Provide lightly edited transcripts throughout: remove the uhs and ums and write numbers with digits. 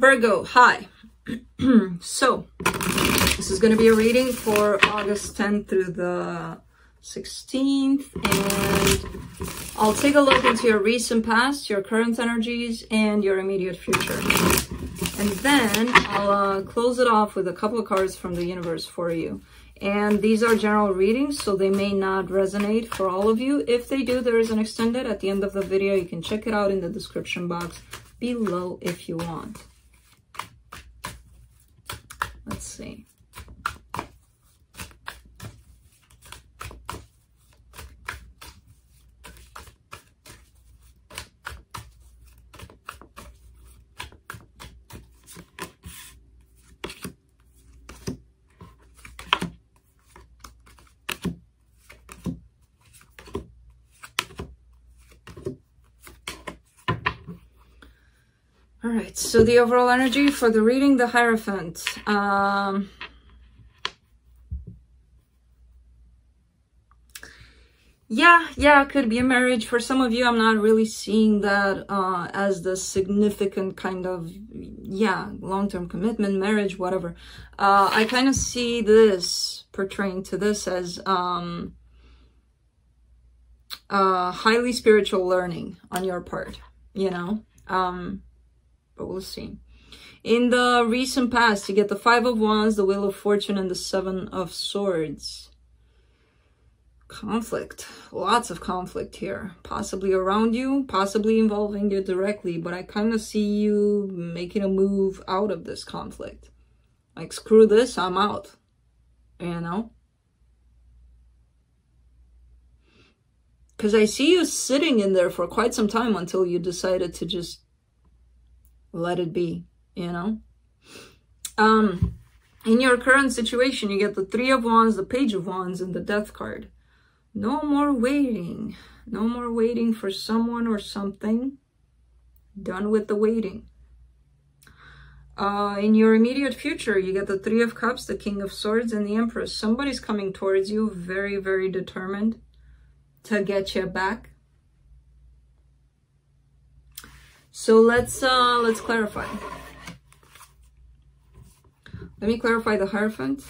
Virgo, hi. So this is going to be a reading for August 10th through the 16th, and I'll take a look into your recent past, your current energies, and your immediate future, and then I'll close it off with a couple of cards from the universe for you. And these are general readings, so they may not resonate for all of you. If they do, there is an extended at the end of the video. You can check it out in the description box below if you want. Let's see. All right, so the overall energy for the reading, the Hierophant. Yeah, it could be a marriage. For some of you, I'm not really seeing that as the significant kind of, long-term commitment, marriage, whatever. I kind of see this, portraying to this as highly spiritual learning on your part, you know? But we'll see. In the recent past, you get the Five of Wands, the Wheel of Fortune, and the Seven of Swords. Conflict. Lots of conflict here. Possibly around you, possibly involving you directly, but I kind of see you making a move out of this conflict. Like, screw this, I'm out. You know? Because I see you sitting in there for quite some time until you decided to just let it be, you know? In your current situation, you get the Three of Wands, the Page of Wands, and the Death card. No more waiting. No more waiting for someone or something. Done with the waiting. In your immediate future, you get the Three of Cups, the King of Swords, and the Empress. Somebody's coming towards you, very, very determined to get you back. So let's clarify. Let me clarify the Hierophant.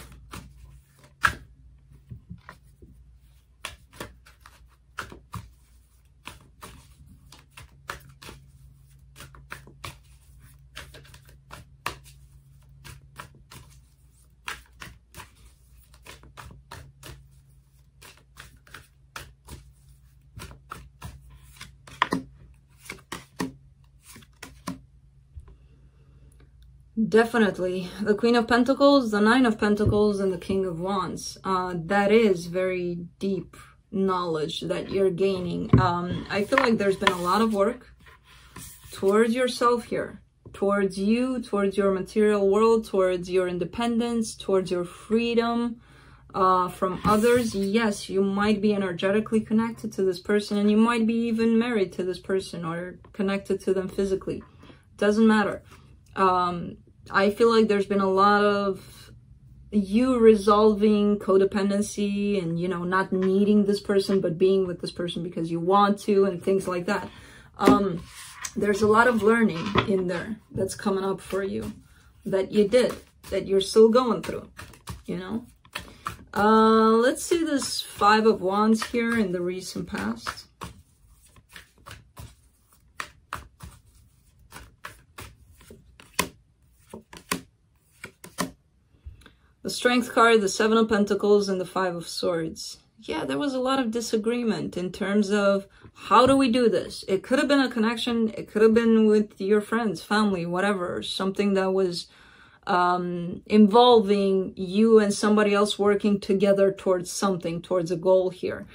Definitely. The Queen of Pentacles, the Nine of Pentacles, and the King of Wands. That is very deep knowledge that you're gaining. I feel like there's been a lot of work towards yourself here. Towards you, towards your material world, towards your independence, towards your freedom from others. Yes, you might be energetically connected to this person, and you might be even married to this person or connected to them physically. Doesn't matter. I feel like there's been a lot of you resolving codependency and, you know, not needing this person, but being with this person because you want to, and things like that. There's a lot of learning in there that's coming up for you that you did, that you're still going through, you know? Let's see this Five of Wands here in the recent past. The Strength card, the Seven of Pentacles, and the Five of Swords. Yeah, there was a lot of disagreement in terms of how do we do this? It could have been a connection. It could have been with your friends, family, whatever. Something that was involving you and somebody else working together towards something, towards a goal here.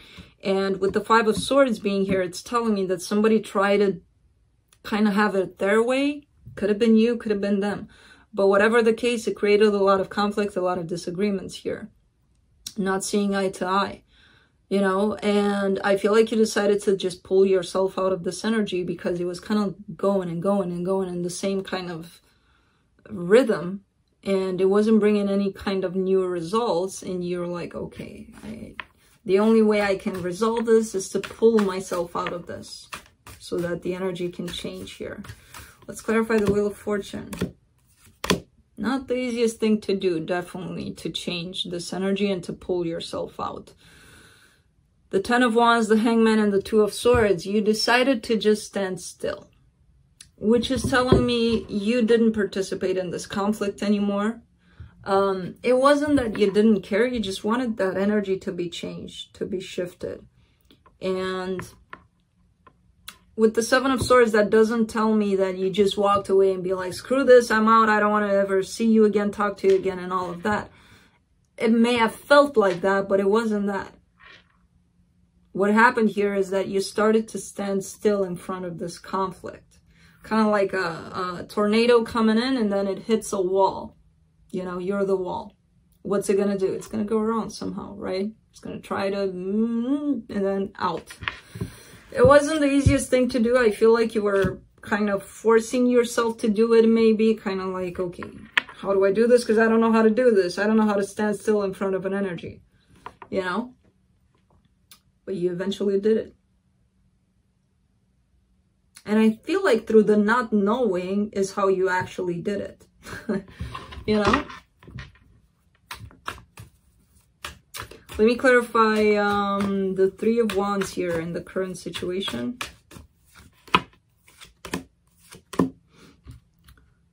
And with the Five of Swords being here, it's telling me that somebody tried to kind of have it their way. Could have been you, could have been them. But whatever the case, it created a lot of conflict, a lot of disagreements here. Not seeing eye to eye, you know? And I feel like you decided to just pull yourself out of this energy because it was kind of going and going and going in the same kind of rhythm. And it wasn't bringing any kind of new results. And you're like, okay, the only way I can resolve this is to pull myself out of this so that the energy can change here. Let's clarify the Wheel of Fortune. Not the easiest thing to do, definitely, to change this energy and to pull yourself out. The Ten of Wands, the Hangman, and the Two of Swords, you decided to just stand still, which is telling me you didn't participate in this conflict anymore. It wasn't that you didn't care, you just wanted that energy to be changed, to be shifted. And with the Seven of Swords, that doesn't tell me that you just walked away and be like, screw this, I'm out, I don't want to ever see you again, talk to you again, and all of that. It may have felt like that, but it wasn't that. What happened here is that you started to stand still in front of this conflict. Kind of like a tornado coming in and then it hits a wall. You know, you're the wall. What's it gonna do? It's gonna go around somehow, right? It's gonna try to, and then out. It wasn't the easiest thing to do. I feel like you were kind of forcing yourself to do it, maybe. Kind of like, okay, how do I do this? Because I don't know how to do this. I don't know how to stand still in front of an energy, you know? But you eventually did it. And I feel like through the not knowing is how you actually did it. You know? Let me clarify the Three of Wands here in the current situation.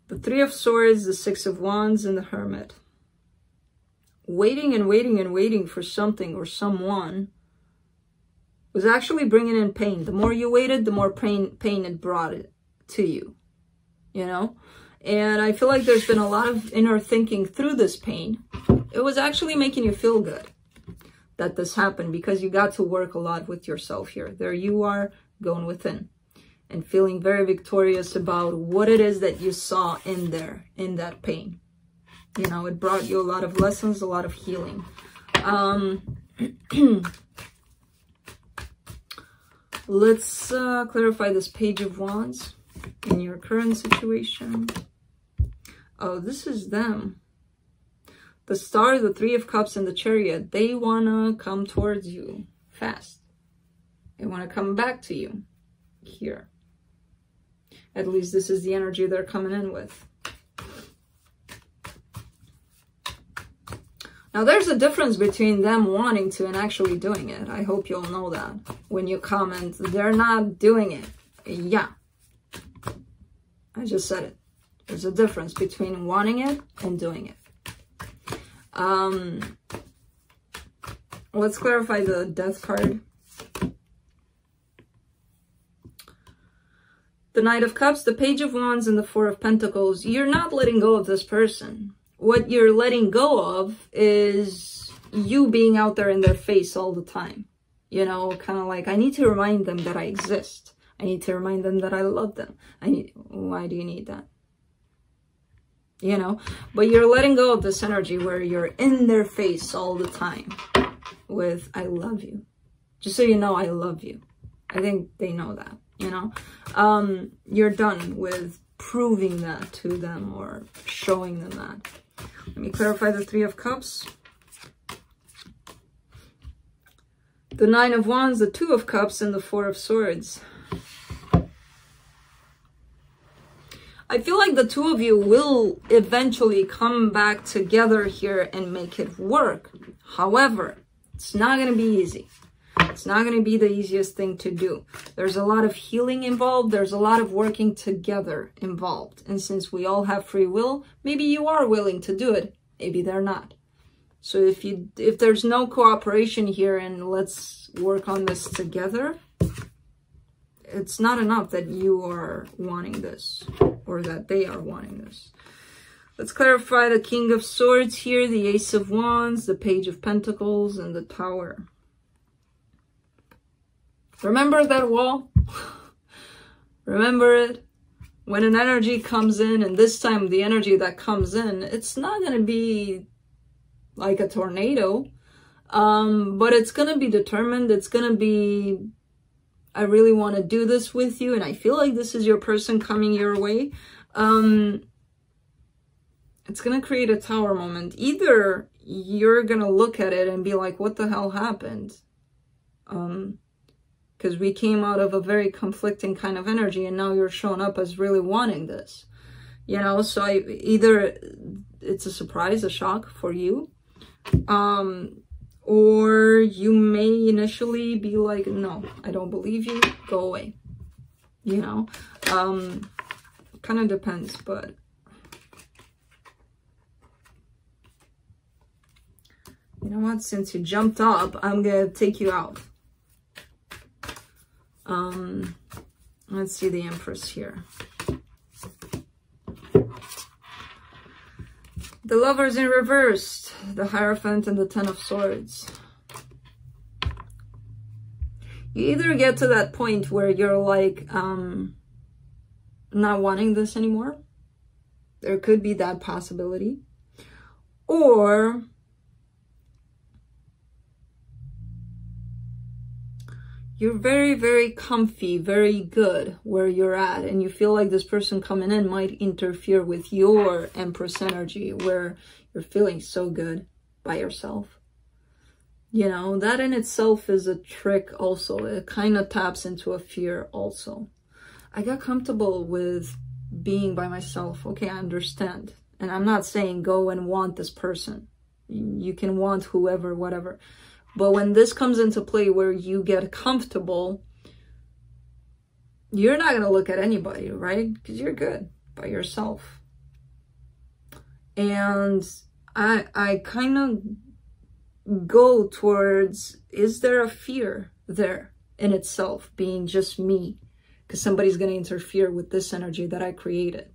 The Three of Swords, the Six of Wands, and the Hermit. Waiting and waiting and waiting for something or someone was actually bringing in pain. The more you waited, the more pain it brought it to you, you know? And I feel like there's been a lot of inner thinking through this pain. It was actually making you feel good that this happened because you got to work a lot with yourself here. There you are, going within and feeling very victorious about what it is that you saw in there, in that pain. You know, it brought you a lot of lessons, a lot of healing. Let's clarify this Page of Wands in your current situation. Oh, this is them. The Star, the Three of Cups, and the Chariot. They want to come towards you fast. They want to come back to you here. At least this is the energy they're coming in with. Now, there's a difference between them wanting to and actually doing it. I hope you all know that when you comment. They're not doing it. Yeah. I just said it. There's a difference between wanting it and doing it. Let's clarify the Death card. The Knight of Cups, the Page of Wands, and the Four of Pentacles. You're not letting go of this person. What you're letting go of is you being out there in their face all the time. You know, kind of like, I need to remind them that I exist. I need to remind them that I love them. Why do you need that? You know, but you're letting go of this energy where you're in their face all the time with, I love you. Just so you know, I love you. I think they know that, you know. You're done with proving that to them or showing them that. Let me clarify the Three of Cups. The Nine of Wands, the Two of Cups, and the Four of Swords. I feel like the two of you will eventually come back together here and make it work. However, it's not going to be easy. It's not going to be the easiest thing to do. There's a lot of healing involved. There's a lot of working together involved. And since we all have free will, maybe you are willing to do it. Maybe they're not. So if there's no cooperation here and let's work on this together, it's not enough that you are wanting this or that they are wanting this. Let's clarify the King of Swords here, the Ace of Wands, the Page of Pentacles, and the Tower. Remember that wall? Remember it? When an energy comes in, and this time the energy that comes in, it's not going to be like a tornado, but it's going to be determined. It's going to be, I really want to do this with you, and I feel like this is your person coming your way. It's going to create a tower moment. Either you're going to look at it and be like, what the hell happened? Because we came out of a very conflicting kind of energy and now you're showing up as really wanting this. you know. So either it's a surprise, a shock for you, or you may initially be like, no, I don't believe you, go away, you know. Kind of depends, but you know what, since you jumped up, I'm gonna take you out. Let's see the Empress here. The Lovers in reverse, the Hierophant and the Ten of Swords. You either get to that point where you're like, not wanting this anymore. There could be that possibility. Or you're very, very comfy, very good where you're at, and you feel like this person coming in might interfere with your Empress energy, where you're feeling so good by yourself. You know, that in itself is a trick also. It kind of taps into a fear also. I got comfortable with being by myself. Okay, I understand. And I'm not saying go and want this person. You can want whoever, whatever. But when this comes into play where you get comfortable, you're not going to look at anybody, right? Because you're good by yourself. And I kind of go towards, is there a fear there in itself being just me? Because somebody's going to interfere with this energy that I created.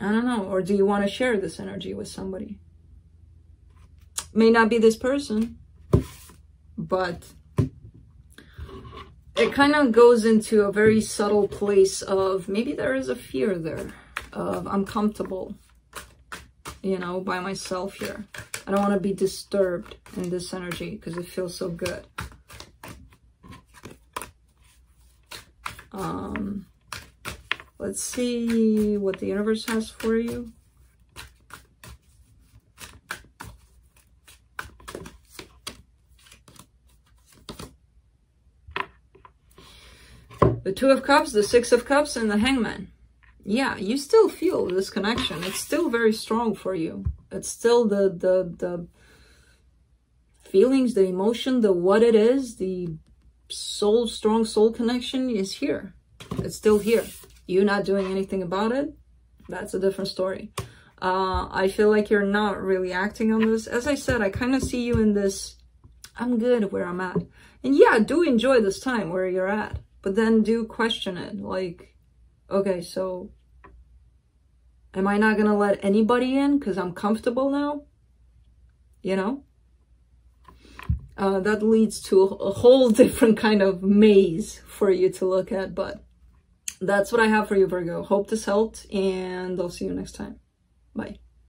I don't know. Or do you want to share this energy with somebody? May not be this person, but it kind of goes into a very subtle place of maybe there is a fear there of I'm comfortable, you know, by myself here. I don't want to be disturbed in this energy because it feels so good. Let's see what the universe has for you. The Two of Cups, the Six of Cups, and the Hangman. Yeah, you still feel this connection. It's still very strong for you. It's still the feelings, the emotion, the what it is, the soul, strong soul connection is here. It's still here. You not doing anything about it, that's a different story. I feel like you're not really acting on this. As I said, I kind of see you in this, I'm good where I'm at. And yeah, do enjoy this time where you're at. But then do question it, like, okay, so am I not going to let anybody in because I'm comfortable now? You know? That leads to a whole different kind of maze for you to look at, but that's what I have for you, Virgo. Hope this helped, and I'll see you next time. Bye.